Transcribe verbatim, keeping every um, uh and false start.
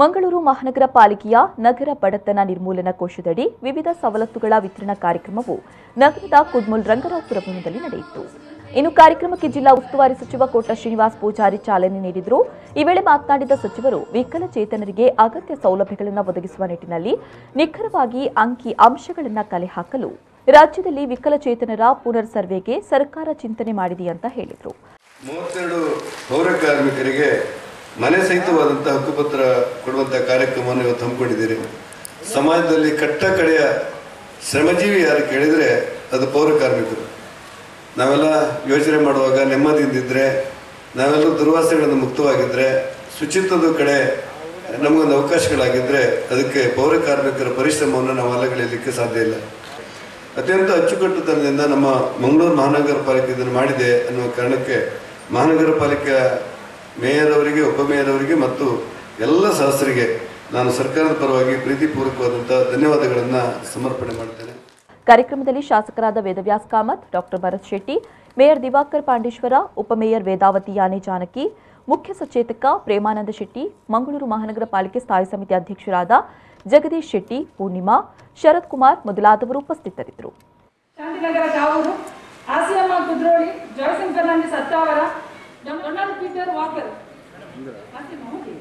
ಮಂಗಳೂರು ಮಹಾನಗರ ಪಾಲಿಕೆಯ ನಗರ ಬಡತನ ನಿರ್ಮೂಲನಾ ಕೋಶದಡಿ ವಿವಿಧ ಸವಲತ್ತುಗಳ ವಿತರಣಾ ಕಾರ್ಯಕ್ರಮವು ನಗರದ ಕುಡ್ಮುಲ್ ರಂಗರಾಜಪುರ ಭವನದಲ್ಲಿ ನಡೆಯಿತು. ಇನ್ನು ಕಾರ್ಯಕ್ರಮಕ್ಕೆ ಜಿಲ್ಲಾ ಉಸ್ತುವಾರಿ ಸಚಿವ ಕೋಟ ಶ್ರೀನಿವಾಸ್ ಪೂಜಾರಿ ಚಾಲನೆ ನೀಡಿದರು. ಈ ವೇಳೆ ಮಾತನಾಡಿದ ಸಚಿವರು, ವಿಕಲಚೇತನರಿಗೆ ಅಗತ್ಯ ಸೌಲಭ್ಯಗಳನ್ನು ಒದಗಿಸುವ ನಿಟ್ಟಿನಲ್ಲಿ ನಿಖರವಾಗಿ ಅಂಕಿ ಅಂಶಗಳನ್ನು ಕಲೆ ಹಾಕಲು ರಾಜ್ಯದಲ್ಲಿ ವಿಕಲಚೇತನರ ಪುನರ್ ಸರ್ವೆಗೆ ಸರ್ಕಾರ ಚಿಂತನೆ ಮಾಡಿದೆ ಅಂತ ಹೇಳಿದರು. ಮೂವತ್ತೆರಡು ಪೌರ ಕಾರ್ಮಿಕರಿಗೆ ಮನೆ ಸಹಿತವಾದಂತಹ ಹಕ್ಕುಪತ್ರ ಕೊಡುವಂತಹ ಕಾರ್ಯಕ್ರಮವನ್ನು ಇವತ್ತು ಹಮ್ಮಿಕೊಂಡಿದ್ದೀರಿ. ಸಮಾಜದಲ್ಲಿ ಕಟ್ಟ ಕಡೆಯ ಶ್ರಮಜೀವಿ ಯಾರು ಕೇಳಿದರೆ ಅದು ಪೌರ ಕಾರ್ಮಿಕರು. ನಾವೆಲ್ಲ ಯೋಚನೆ ಮಾಡುವಾಗ ನೆಮ್ಮದಿಯಿಂದಿದ್ದರೆ, ನಾವೆಲ್ಲ ದುರ್ವಾಸೆಗಳನ್ನು ಮುಕ್ತವಾಗಿದ್ದರೆ, ಶುಚಿತ್ವದ ಕಡೆ ನಮಗೊಂದು ಅವಕಾಶಗಳಾಗಿದ್ದರೆ ಅದಕ್ಕೆ ಪೌರ ಕಾರ್ಮಿಕರ ಪರಿಶ್ರಮವನ್ನು ನಾವು ಅಲಗಳೆಯಲಿಕ್ಕೆ ಸಾಧ್ಯ ಇಲ್ಲ. ಅತ್ಯಂತ ಅಚ್ಚುಕಟ್ಟುತನದಿಂದ ನಮ್ಮ ಮಂಗಳೂರು ಮಹಾನಗರ ಪಾಲಿಕೆ ಇದನ್ನು ಮಾಡಿದೆ ಅನ್ನುವ ಕಾರಣಕ್ಕೆ ಮಹಾನಗರ ಪಾಲಿಕೆ ಮೇಯರ್ ಅವರಿಗೆ, ಉಪಮೇಯರ್ ಅವರಿಗೆ ಮತ್ತು ಎಲ್ಲ ಸದಸ್ಯರಿಗೆ ನಾನು ಸರ್ಕಾರದ ಪರವಾಗಿ ಪ್ರೀತಿಪೂರ್ವಕವಾದಂಥ ಧನ್ಯವಾದಗಳನ್ನು ಸಮರ್ಪಣೆ ಮಾಡ್ತೇನೆ. ಕಾರ್ಯಕ್ರಮದಲ್ಲಿ ಶಾಸಕರಾದ ವೇದವ್ಯಾಸ ಕಾಮತ್, ಡಾಕ್ಟರ್ ಭರತ್ ಶೆಟ್ಟಿ, ಮೇಯರ್ ದಿವಾಕರ್ ಪಾಂಡೇಶ್ವರ, ಉಪಮೇಯರ್ ವೇದಾವತಿ ಯಾನೆ ಜಾನಕಿ, ಮುಖ್ಯ ಸಚೇತಕ ಪ್ರೇಮಾನಂದ ಶೆಟ್ಟಿ, ಮಂಗಳೂರು ಮಹಾನಗರ ಪಾಲಿಕೆ ಸ್ಥಾಯಿ ಸಮಿತಿ ಅಧ್ಯಕ್ಷರಾದ ಜಗದೀಶ್ ಶೆಟ್ಟಿ, ಪೂರ್ಣಿಮಾ, ಶರತ್ ಕುಮಾರ್ ಮೊದಲಾದವರು ಉಪಸ್ಥಿತರಿದ್ದರು. Peter walker